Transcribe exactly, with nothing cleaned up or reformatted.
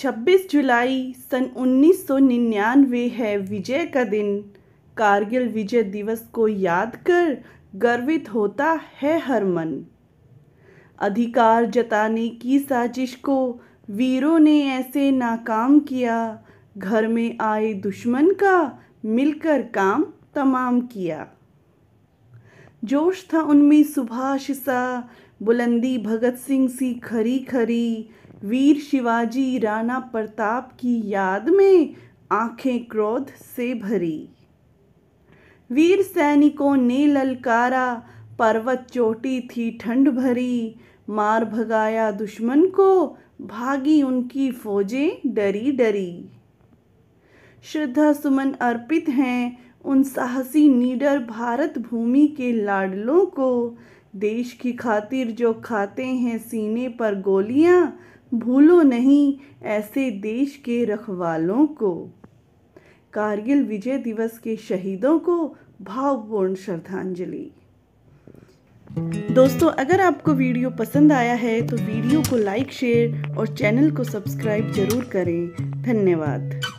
छब्बीस जुलाई सन उन्नीस सौ निन्यानवे है विजय का दिन। कारगिल विजय दिवस को याद कर गर्वित होता है हर मन। अधिकार जताने की साजिश को वीरों ने ऐसे नाकाम किया, घर में आए दुश्मन का मिलकर काम तमाम किया। जोश था उनमें सुभाष सा, बुलंदी भगत सिंह सी खरी खरी। वीर शिवाजी राणा प्रताप की याद में आंखें क्रोध से भरी। वीर सैनिकों ने ललकारा, पर्वत चोटी थी ठंड भरी। मार भगाया दुश्मन को, भागी उनकी फौजें डरी डरी। श्रद्धा सुमन अर्पित हैं उन साहसी निडर भारत भूमि के लाडलों को। देश की खातिर जो खाते हैं सीने पर गोलियां, भूलो नहीं ऐसे देश के रखवालों को। कारगिल विजय दिवस के शहीदों को भावपूर्ण श्रद्धांजलि। दोस्तों, अगर आपको वीडियो पसंद आया है तो वीडियो को लाइक, शेयर और चैनल को सब्सक्राइब जरूर करें। धन्यवाद।